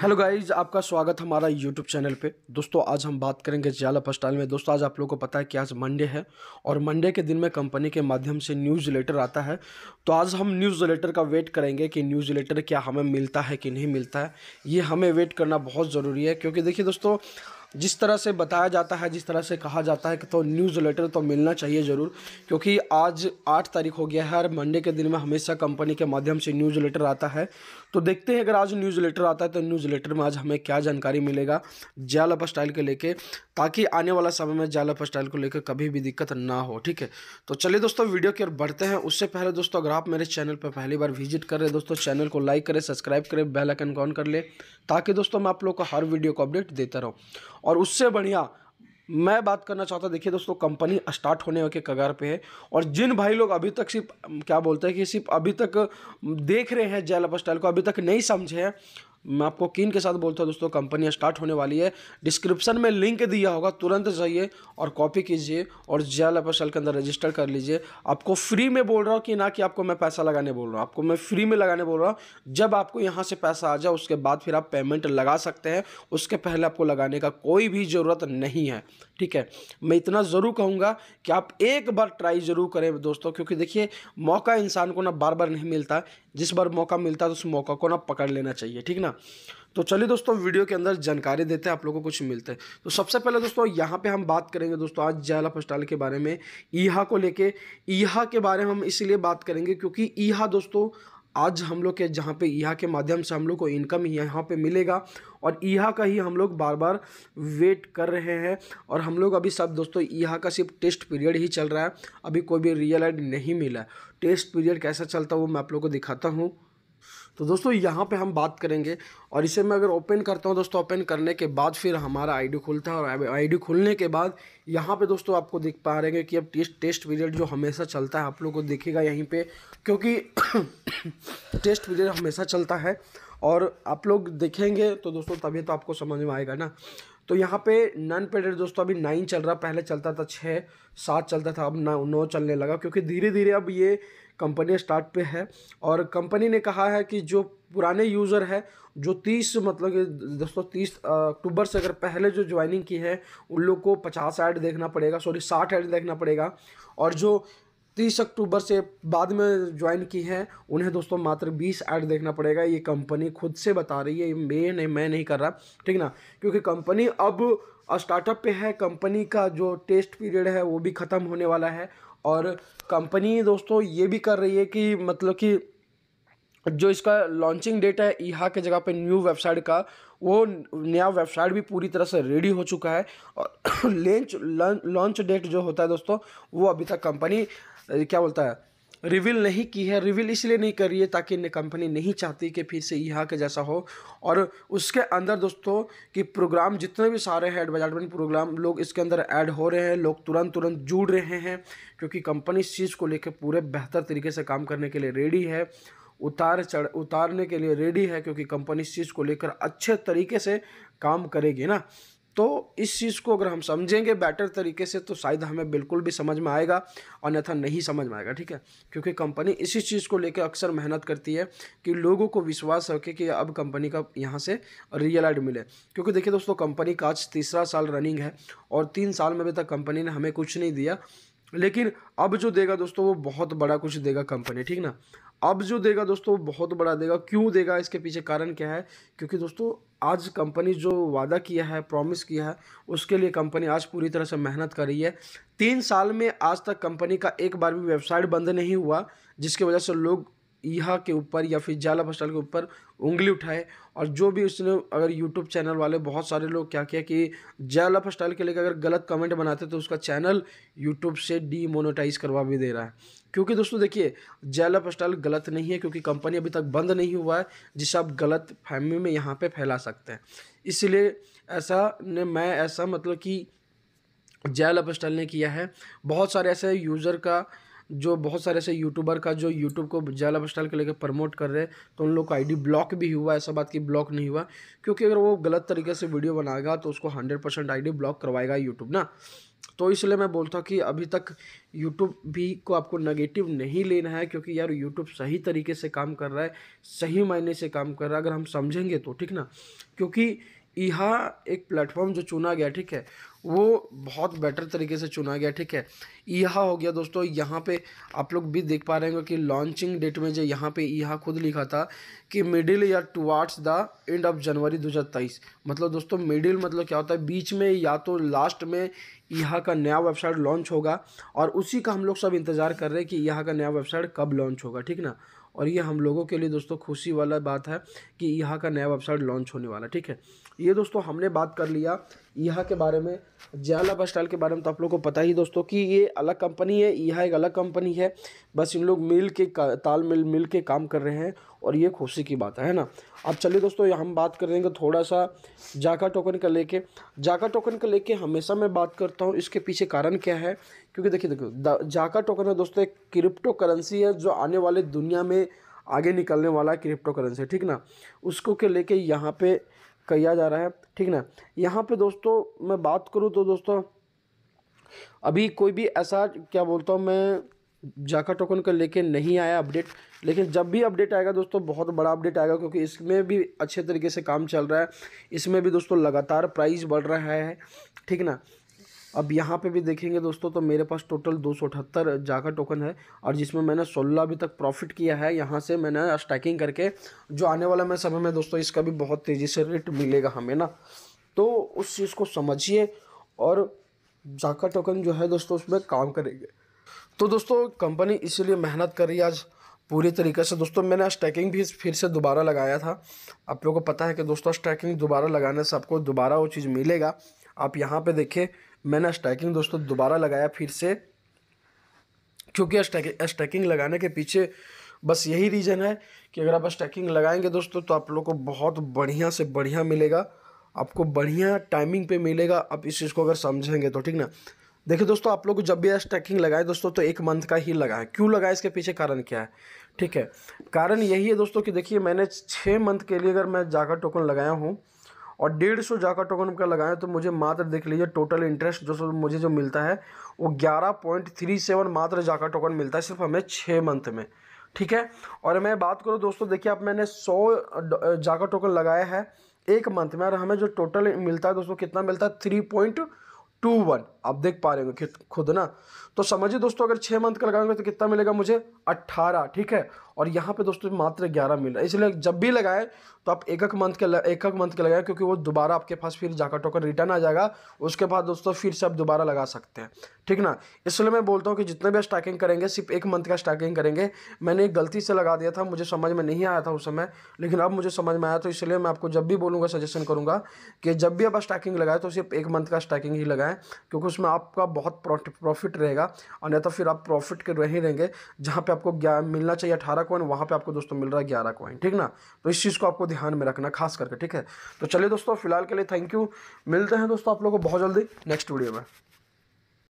Hello guys, आपका स्वागत हमारा यूट्यूब चैनल पे। दोस्तों आज हम बात करेंगे ज़ा लाइफस्टाइल में। दोस्तों आज आप लोगों को पता है कि आज मंडे है और मंडे के दिन में कंपनी के माध्यम से न्यूज़ लेटर आता है। तो आज हम न्यूज़ लेटर का वेट करेंगे कि न्यूज़ लेटर क्या हमें मिलता है कि नहीं मिलता है। ये हमें वेट करना बहुत ज़रूरी है, क्योंकि देखिए दोस्तों, जिस तरह से बताया जाता है, जिस तरह से कहा जाता है कि तो न्यूज़ लेटर तो मिलना चाहिए ज़रूर, क्योंकि आज 8 तारीख हो गया है और मंडे के दिन में हमेशा कंपनी के माध्यम से न्यूज़ लेटर आता है। तो देखते हैं अगर आज न्यूज़ लेटर आता है तो न्यूज़ लेटर में आज हमें क्या जानकारी मिलेगा ज़ा लाइफस्टाइल के लेके, ताकि आने वाला समय में ज़ा लाइफस्टाइल को लेकर कभी भी दिक्कत ना हो। ठीक है, तो चलिए दोस्तों वीडियो की ओर बढ़ते हैं। उससे पहले दोस्तों अगर आप मेरे चैनल पर पहली बार विजिट कर रहे हैं दोस्तों, चैनल को लाइक करें, सब्सक्राइब करें, बेल आइकन को ऑन कर लें, ताकि दोस्तों मैं आप लोग को हर वीडियो को अपडेट देता रहूँ। और उससे बढ़िया मैं बात करना चाहता हूँ, देखिए दोस्तों कंपनी स्टार्ट होने के कगार पे है और जिन भाई लोग अभी तक सिर्फ क्या बोलते हैं कि सिर्फ अभी तक देख रहे हैं ज़ा लाइफस्टाइल को, अभी तक नहीं समझे हैं, मैं आपको कीन के साथ बोलता हूँ दोस्तों कंपनी स्टार्ट होने वाली है। डिस्क्रिप्शन में लिंक दिया होगा, तुरंत जाइए और कॉपी कीजिए और ज़ा लाइफस्टाइल के अंदर रजिस्टर कर लीजिए। आपको फ्री में बोल रहा हूँ कि ना कि आपको मैं पैसा लगाने बोल रहा हूँ, आपको मैं फ्री में लगाने बोल रहा हूँ। जब आपको यहाँ से पैसा आ जाए उसके बाद फिर आप पेमेंट लगा सकते हैं, उसके पहले आपको लगाने का कोई भी ज़रूरत नहीं है। ठीक है, मैं इतना ज़रूर कहूँगा कि आप एक बार ट्राई ज़रूर करें दोस्तों, क्योंकि देखिए मौका इंसान को ना बार बार नहीं मिलता, जिस बार मौका मिलता है तो उस मौका को ना पकड़ लेना चाहिए। ठीक ना, तो चलिए दोस्तों वीडियो के अंदर जानकारी देते हैं, आप लोगों को कुछ मिलते हैं। तो सबसे पहले दोस्तों यहाँ पे हम बात करेंगे दोस्तों आज ज़ा लाइफस्टाइल के बारे में, ईहा को लेके। ईहा के बारे में हम इसलिए बात करेंगे क्योंकि ईहा दोस्तों आज हम लोग के जहाँ पे ईहा के माध्यम से हम लोग को इनकम यहाँ पे मिलेगा और ईहा का ही हम लोग बार बार वेट कर रहे हैं। और हम लोग अभी सब दोस्तों ईहा का सिर्फ टेस्ट पीरियड ही चल रहा है, अभी कोई भी रियल एड नहीं मिला। टेस्ट पीरियड कैसा चलता है वो मैं आप लोग को दिखाता हूँ। तो दोस्तों यहाँ पे हम बात करेंगे और इसे मैं अगर ओपन करता हूँ दोस्तों, ओपन करने के बाद फिर हमारा आईडी खुलता है और आईडी खुलने के बाद यहाँ पे दोस्तों आपको देख पा रहे हैं कि अब टेस्ट पीरियड जो हमेशा चलता है आप लोग को दिखेगा यहीं पे, क्योंकि टेस्ट पीरियड हमेशा चलता है और आप लोग देखेंगे तो दोस्तों तभी तो आपको समझ में आएगा ना। तो यहाँ पे नन पेड दोस्तों अभी 9 चल रहा, पहले चलता था 6, 7 चलता था, अब 9 चलने लगा, क्योंकि धीरे धीरे अब ये कंपनी स्टार्ट पे है। और कंपनी ने कहा है कि जो पुराने यूज़र है जो 30 मतलब कि दोस्तों 30 अक्टूबर से अगर पहले जो ज्वाइनिंग की है उन लोग को 50 ऐड देखना पड़ेगा, सॉरी 60 ऐड देखना पड़ेगा, और जो 30 अक्टूबर से बाद में ज्वाइन की है उन्हें दोस्तों मात्र 20 ऐड देखना पड़ेगा। ये कंपनी खुद से बता रही है, मैं नहीं कर रहा, ठीक ना, क्योंकि कंपनी अब स्टार्टअप पे है। कंपनी का जो टेस्ट पीरियड है वो भी ख़त्म होने वाला है और कंपनी दोस्तों ये भी कर रही है कि मतलब कि जो इसका लॉन्चिंग डेट है ईहा के जगह पे न्यू वेबसाइट का, वो नया वेबसाइट भी पूरी तरह से रेडी हो चुका है और लॉन्च डेट जो होता है दोस्तों वो अभी तक कंपनी क्या बोलता है रिवील नहीं की है। रिवील इसलिए नहीं कर रही है ताकि कंपनी नहीं चाहती कि फिर से ईहा के जैसा हो और उसके अंदर दोस्तों कि प्रोग्राम जितने भी सारे हैं एडवर्टाइजमेंट प्रोग्राम लोग इसके अंदर ऐड हो रहे हैं, लोग तुरंत जुड़ रहे हैं, क्योंकि कंपनी इस चीज़ को लेकर पूरे बेहतर तरीके से काम करने के लिए रेडी है, उतारने के लिए रेडी है, क्योंकि कंपनी इस चीज़ को लेकर अच्छे तरीके से काम करेगी ना। तो इस चीज़ को अगर हम समझेंगे बेटर तरीके से तो शायद हमें बिल्कुल भी समझ में आएगा, अन्यथा नहीं समझ में आएगा। ठीक है, क्योंकि कंपनी इसी चीज़ को लेकर अक्सर मेहनत करती है कि लोगों को विश्वास रखे कि अब कंपनी का यहाँ से रियल एड मिले, क्योंकि देखिए दोस्तों कंपनी का आज 3रा साल रनिंग है और 3 साल में अभी तक कंपनी ने हमें कुछ नहीं दिया, लेकिन अब जो देगा दोस्तों वो बहुत बड़ा कुछ देगा कंपनी। ठीक ना, अब जो देगा दोस्तों वो बहुत बड़ा देगा। क्यों देगा, इसके पीछे कारण क्या है, क्योंकि दोस्तों आज कंपनी जो वादा किया है, प्रॉमिस किया है, उसके लिए कंपनी आज पूरी तरह से मेहनत कर रही है। 3 साल में आज तक कंपनी का एक बार भी वेबसाइट बंद नहीं हुआ, जिसकी वजह से लोग ईहा के ऊपर या फिर ज़ा लाइफस्टाइल के ऊपर उंगली उठाए। और जो भी उसने अगर यूट्यूब चैनल वाले बहुत सारे लोग क्या किया कि ज़ा लाइफस्टाइल के लिए अगर गलत कमेंट बनाते तो उसका चैनल यूट्यूब से डीमोनेटाइज करवा भी दे रहा है, क्योंकि दोस्तों देखिए ज़ा लाइफस्टाइल गलत नहीं है, क्योंकि कंपनी अभी तक बंद नहीं हुआ है जिसे आप गलत फहमी में यहाँ पर फैला सकते हैं। इसलिए ऐसा मतलब कि ज़ा लाइफस्टाइल ने किया है, बहुत सारे ऐसे यूज़र का जो बहुत सारे ऐसे यूट्यूबर का जो यूट्यूब को ज़ा लाइफस्टाइल के लेकर प्रमोट कर रहे हैं तो उन लोग का आईडी ब्लॉक भी हुआ। ऐसा बात कि ब्लॉक नहीं हुआ, क्योंकि अगर वो गलत तरीके से वीडियो बनाएगा तो उसको 100% आईडी ब्लॉक करवाएगा यूट्यूब ना। तो इसलिए मैं बोलता हूँ कि अभी तक YouTube भी को आपको नेगेटिव नहीं लेना है, क्योंकि यार YouTube सही तरीके से काम कर रहा है, सही मायने से काम कर रहा है अगर हम समझेंगे तो, ठीक ना। क्योंकि ईहा एक प्लेटफॉर्म जो चुना गया, ठीक है, वो बहुत बेटर तरीके से चुना गया, ठीक है। ईहा हो गया दोस्तों, यहाँ पे आप लोग भी देख पा रहे होंगे कि लॉन्चिंग डेट में जो यहाँ पे ईहा खुद लिखा था कि मिडिल या towards the end of January 2023, मतलब दोस्तों मिडिल मतलब क्या होता है, बीच में या तो लास्ट में ईहा का नया वेबसाइट लॉन्च होगा, और उसी का हम लोग सब इंतज़ार कर रहे हैं कि ईहा का नया वेबसाइट कब लॉन्च होगा, ठीक ना। और ये हम लोगों के लिए दोस्तों खुशी वाला बात है कि ईहा का नया वेबसाइट लॉन्च होने वाला, ठीक है। ये दोस्तों हमने बात कर लिया ईहा के बारे में, जिया लाइफस्टाइल के बारे में तो आप लोगों को पता ही दोस्तों कि ये अलग कंपनी है, ईहा एक अलग कंपनी है, बस इन लोग मिल के तालमेल मिल के काम कर रहे हैं, और ये खुशी की बात है ना। अब चलिए दोस्तों हम बात करेंगे थोड़ा सा जाका टोकन का लेके। जाका टोकन का लेके हमेशा मैं बात करता हूँ, इसके पीछे कारण क्या है, क्योंकि देखिए जाका टोकन है दोस्तों एक क्रिप्टो करेंसी है जो आने वाले दुनिया में आगे निकलने वाला क्रिप्टो करेंसी, ठीक ना, उसको के लेके यहाँ पे किया जा रहा है, ठीक ना। यहाँ पे दोस्तों मैं बात करूँ तो दोस्तों अभी कोई भी ऐसा क्या बोलता हूँ मैं जाका टोकन को लेके नहीं आया अपडेट, लेकिन जब भी अपडेट आएगा दोस्तों बहुत बड़ा अपडेट आएगा, क्योंकि इसमें भी अच्छे तरीके से काम चल रहा है, इसमें भी दोस्तों लगातार प्राइस बढ़ रहा है, ठीक ना। अब यहाँ पे भी देखेंगे दोस्तों तो मेरे पास टोटल 278 जाका टोकन है, और जिसमें मैंने 16 अभी तक प्रॉफिट किया है, यहाँ से मैंने स्टैकिंग करके जो आने वाला मैं समय में दोस्तों इसका भी बहुत तेज़ी से रेट मिलेगा हमें ना, तो उस चीज़ को समझिए और जाका टोकन जो है दोस्तों उसमें काम करेंगे। तो दोस्तों कंपनी इसीलिए मेहनत कर रही है आज पूरी तरीके से। दोस्तों मैंने स्टैकिंग भी फिर से दोबारा लगाया था, आप लोगों को पता है कि दोस्तों स्टैकिंग दोबारा लगाने से आपको दोबारा वो चीज़ मिलेगा। आप यहाँ पे देखिए मैंने स्टैकिंग दोस्तों दोबारा लगाया फिर से, क्योंकि स्टैकिंग लगाने के पीछे बस यही रीज़न है कि अगर आप स्टैकिंग लगाएंगे दोस्तों तो आप लोगों को बहुत बढ़िया से बढ़िया मिलेगा, आपको बढ़िया टाइमिंग पे मिलेगा, आप इस चीज़ को अगर समझेंगे तो, ठीक ना। देखिए दोस्तों आप लोग जब भी स्टैकिंग लगाएं दोस्तों तो एक मंथ का ही लगाएं, क्यों लगाएं इसके पीछे कारण क्या है, ठीक है। कारण यही है दोस्तों कि देखिए मैंने 6 मंथ के लिए अगर मैं जाका टोकन लगाया हूँ और 150 जाका टोकन का लगाया, तो मुझे मात्र देख लीजिए टोटल इंटरेस्ट जो मुझे जो मिलता है वो 11.37 मात्र जाका टोकन मिलता है सिर्फ हमें 6 मंथ में, ठीक है। और मैं बात करूँ दोस्तों देखिए अब मैंने 100 जाका टोकन लगाया है 1 मंथ में, और हमें जो टोटल मिलता है दोस्तों कितना मिलता है 3.21, आप देख पा रहे हो खुद ना। तो समझिए दोस्तों अगर 6 मंथ का लगाएंगे तो कितना मिलेगा मुझे 18, ठीक है। और यहाँ पे दोस्तों मात्र 11 मिल रहा है, इसलिए जब भी लगाएं तो आप एक एक मंथ के लगाएं, क्योंकि वो दोबारा आपके पास फिर जाका टोकन रिटर्न आ जाएगा, उसके बाद दोस्तों फिर से आप दोबारा लगा सकते हैं, ठीक ना। इसलिए मैं बोलता हूँ कि जितने भी स्टैकिंग करेंगे सिर्फ 1 मंथ का स्टैकिंग करेंगे। मैंने एक गलती से लगा दिया था, मुझे समझ में नहीं आया था उस समय, लेकिन अब मुझे समझ में आया, तो इसलिए मैं आपको जब भी बोलूँगा सजेशन करूँगा कि जब भी आप स्टैकिंग लगाएं तो सिर्फ 1 मंथ का स्टैकिंग ही लगाएं, क्योंकि उसमें आपका बहुत प्रॉफिट रहेगा, और नहीं तो फिर आप प्रॉफिट के रहे रहेंगे जहाँ पे आपको मिलना चाहिए 18 कॉइन, वहाँ पे आपको दोस्तों मिल रहा है 11 कॉइन, ठीक ना। तो इस चीज़ को आपको ध्यान में रखना खास करके, ठीक है। तो चलिए दोस्तों फिलहाल के लिए थैंक यू, मिलते हैं दोस्तों आप लोगों को बहुत जल्दी नेक्स्ट वीडियो में।